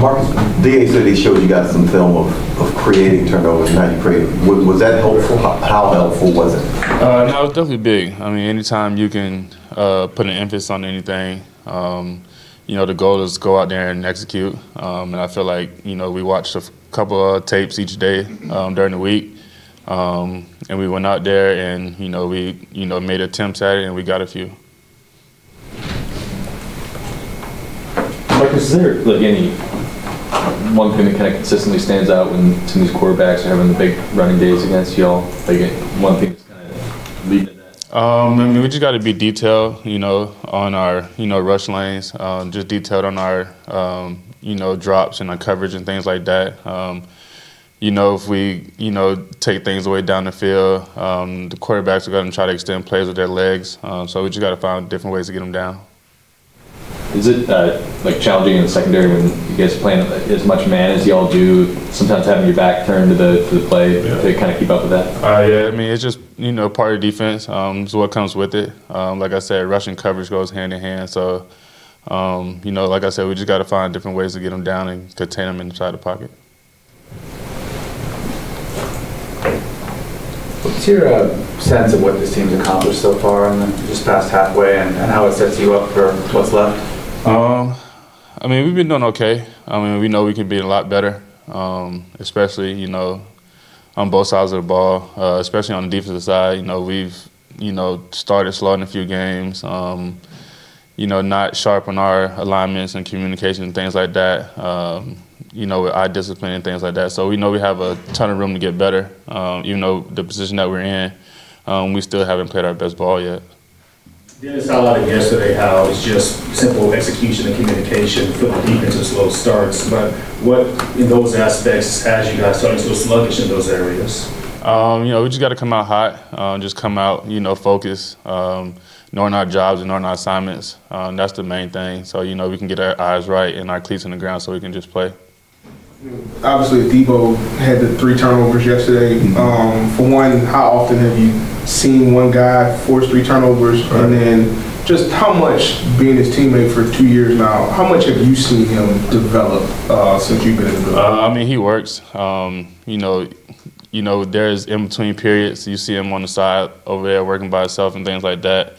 Marcus, DA said he showed you guys some film of creating turnovers and how you created. Was that helpful? How helpful was it? No, it was definitely big. I mean, anytime you can put an emphasis on anything, you know, the goal is to go out there and execute. And I feel like, you know, we watched a couple of tapes each day during the week. And we went out there and, you know, we, made attempts at it and we got a few. Marcus, is there like any one thing that kind of consistently stands out when some of these quarterbacks are having the big running days against y'all? Like one thing that's kind of leading to that? I mean, we just got to be detailed, you know, on our, rush lanes, just detailed on our, you know, drops and our coverage and things like that. You know, if we, take things away down the field, the quarterbacks are going to try to extend plays with their legs. So we just got to find different ways to get them down. Is it like challenging in the secondary when you guys are playing as much man as y'all do? Sometimes having your back turned to the play to kind of keep up with that. Yeah, I mean it's just part of defense. It's what comes with it. Like I said, rushing coverage goes hand in hand. So you know, like I said, we just got to find different ways to get them down and contain them inside the pocket. What's your sense of what this team's accomplished so far and just past halfway, and how it sets you up for what's left? I mean, we've been doing okay. I mean, we know we can be a lot better, especially, on both sides of the ball, especially on the defensive side. We've, started slow in a few games, not sharp on our alignments and communication and things like that, with eye discipline and things like that. So we know we have a ton of room to get better, even though the position that we're in, we still haven't played our best ball yet. Dennis highlighted yesterday how it's just simple execution and communication for the defense and slow starts, but what in those aspects has you guys starting to sluggish in those areas? We just got to come out hot, just come out, focus, knowing our jobs and knowing our assignments. That's the main thing. So, we can get our eyes right and our cleats on the ground so we can just play. Obviously, Debo had the 3 turnovers yesterday. For one, how often have you seen one guy force 3 turnovers? Right. And then just how much, being his teammate for 2 years now, how much have you seen him develop since you've been in the league? I mean, he works. There's in-between periods. You see him on the side over there working by himself and things like that.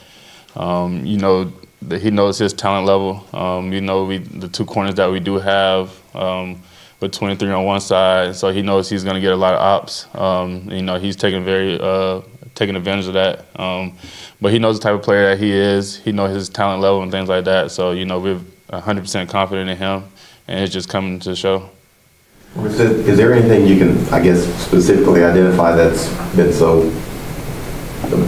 He knows his talent level. The 2 corners that we do have, with 23 on one side, so he knows he's going to get a lot of ops. He's taking advantage of that. But he knows the type of player that he is. He knows his talent level and things like that. So we're 100% confident in him, and it's just coming to show. Is there anything you can, specifically identify that's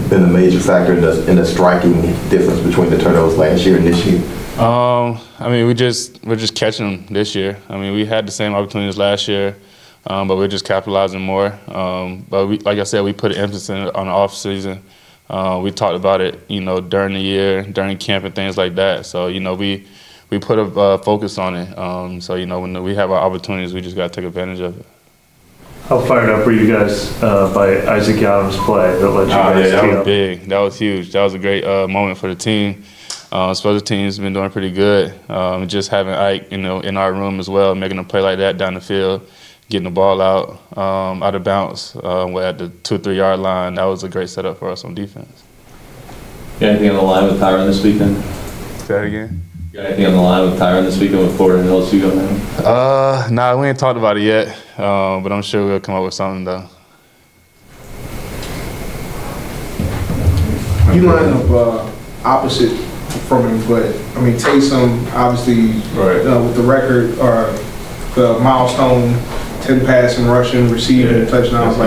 been a major factor in the striking difference between the turnovers last year and this year? I mean, we're just catching them this year. I mean, we had the same opportunities last year, but we're just capitalizing more. But like I said, we put emphasis on the off season. We talked about it, during the year, during camp and things like that. So we put a focus on it. So when we have our opportunities, we just got to take advantage of it. How fired up were you guys by Isaac Adams' play that led you guys to that was big. That was huge. That was a great moment for the team. Special teams been doing pretty good. Just having Ike, in our room as well, making a play like that down the field, getting the ball out of bounds at the 2 or 3 yard line. That was a great setup for us on defense. Got anything on the line with Tyron this weekend? Say that again? Got anything on the line with Tyron this weekend with Florida and LSU going down? Nah, we ain't talked about it yet, but I'm sure we'll come up with something though. You line up opposite from him, but I mean Taysom obviously right. With the record or the milestone, 10 passing, rushing, receiving, touchdowns.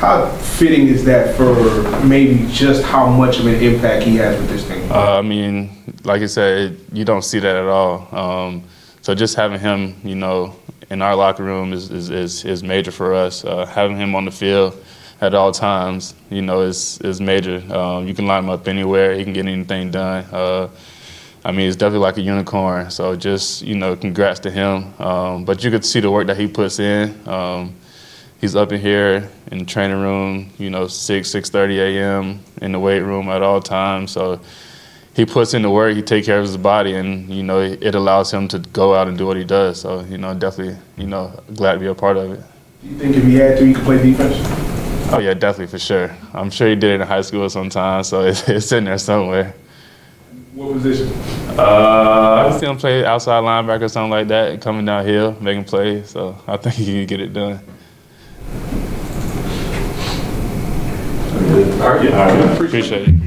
How fitting is that for maybe just how much of an impact he has with this thing? I mean, like I said, you don't see that at all. So just having him, in our locker room is major for us. Having him on the field at all times, is major. You can line him up anywhere. He can get anything done. I mean, he's definitely like a unicorn. So just, congrats to him. But you could see the work that he puts in. He's up in here in the training room, 6:30 a.m. in the weight room at all times. So he puts in the work, he takes care of his body, and, you know, it allows him to go out and do what he does. So, you know, definitely, you know, glad to be a part of it. Do you think if he had to, he could play defense? Oh, yeah, definitely, for sure. I'm sure he did it in high school sometime, so it's in there somewhere. What position? I see him play outside linebacker or something like that, coming downhill, making plays, so I think he could get it done. All right, yeah, I appreciate it.